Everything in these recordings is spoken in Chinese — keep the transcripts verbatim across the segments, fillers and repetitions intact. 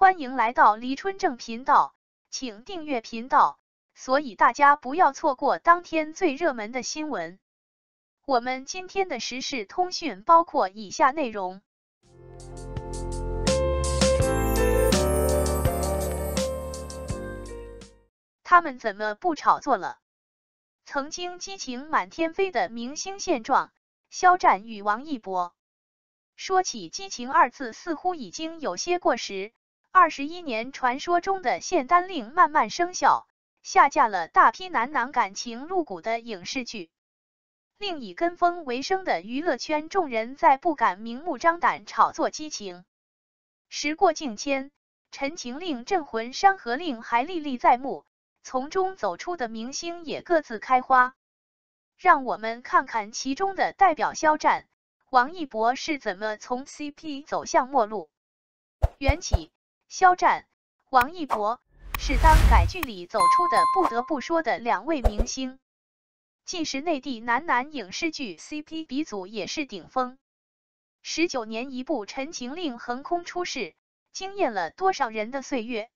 欢迎来到黎春正频道，请订阅频道，所以大家不要错过当天最热门的新闻。我们今天的时事通讯包括以下内容：他们怎么不炒作了？曾经激情满天飞的明星现状，肖战与王一博。说起激情二字，似乎已经有些过时。二十一年传说中的限单令慢慢生效，下架了大批男男感情入骨的影视剧。另以跟风为生的娱乐圈众人再不敢明目张胆炒作激情。时过境迁，陈情令、镇魂、山河令还历历在目，从中走出的明星也各自开花。让我们看看其中的代表肖战、王一博是怎么从 C P 走向末路。缘起，肖战、王一博是当改剧里走出的不得不说的两位明星。既是内地男男影视剧 C P 鼻祖，也是顶峰。十九年一部《陈情令》横空出世，惊艳了多少人的岁月。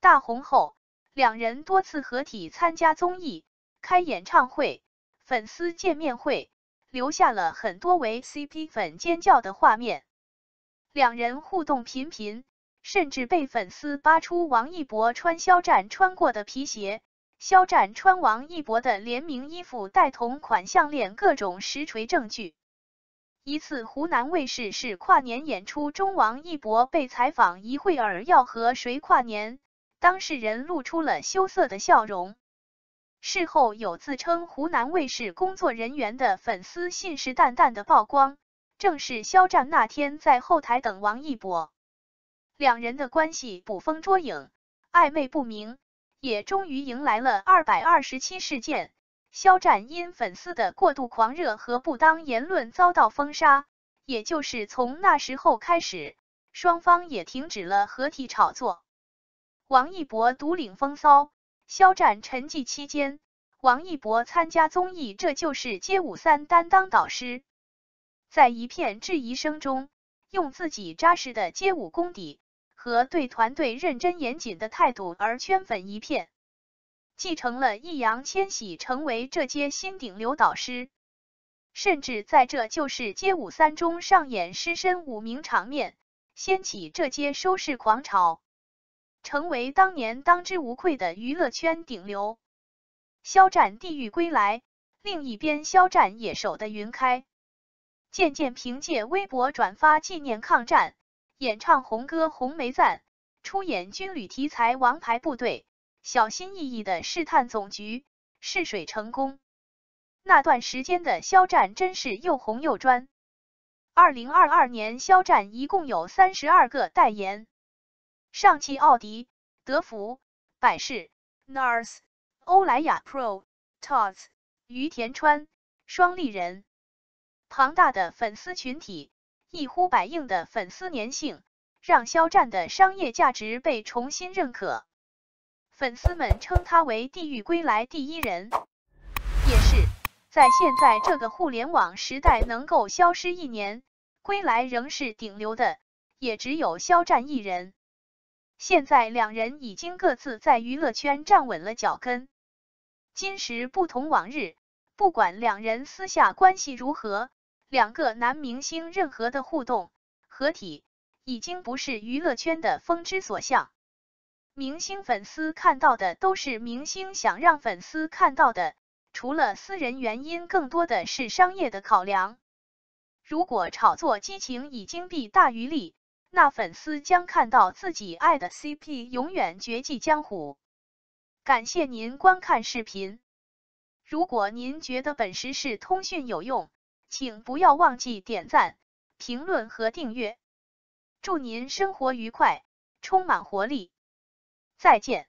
大红后，两人多次合体参加综艺、开演唱会、粉丝见面会，留下了很多为 C P 粉尖叫的画面。两人互动频频，甚至被粉丝扒出王一博穿肖战穿过的皮鞋，肖战穿王一博的联名衣服、带同款项链，各种实锤证据。一次湖南卫视是跨年演出中，王一博被采访一会儿要和谁跨年，当事人露出了羞涩的笑容。事后有自称湖南卫视工作人员的粉丝信誓旦旦的曝光，正是肖战那天在后台等王一博。两人的关系捕风捉影，暧昧不明。也终于迎来了二二七事件，肖战因粉丝的过度狂热和不当言论遭到封杀，也就是从那时候开始，双方也停止了合体炒作。王一博独领风骚，肖战沉寂期间，王一博参加综艺《这就是街舞三》担当导师，在一片质疑声中，用自己扎实的街舞功底和对团队认真严谨的态度而圈粉一片，继承了易烊千玺成为这届新顶流导师，甚至在这就是街舞三中上演失身舞名场面，掀起这届收视狂潮，成为当年当之无愧的娱乐圈顶流。肖战地狱归来，另一边肖战也守得云开，渐渐凭借微博转发纪念抗战、演唱红歌红梅赞，出演军旅题材王牌部队，小心翼翼的试探总局，试水成功。那段时间的肖战真是又红又专。二零二二年肖战一共有三十二个代言，上汽奥迪、德芙、百事、N A R S、欧莱雅 Pro、T O T S、于田川、双立人。庞大的粉丝群体，一呼百应的粉丝粘性，让肖战的商业价值被重新认可。粉丝们称他为地狱归来第一人。也是在现在这个互联网时代，能够消失一年归来仍是顶流的也只有肖战一人。现在两人已经各自在娱乐圈站稳了脚跟。今时不同往日，不管两人私下关系如何，两个男明星任何的互动、合体，已经不是娱乐圈的风之所向。明星粉丝看到的都是明星想让粉丝看到的，除了私人原因，更多的是商业的考量。如果炒作激情已经弊大于利，那粉丝将看到自己爱的 C P 永远绝迹江湖。感谢您观看视频。如果您觉得本时事通讯有用，请不要忘记点赞、评论和订阅。祝您生活愉快，充满活力。再见。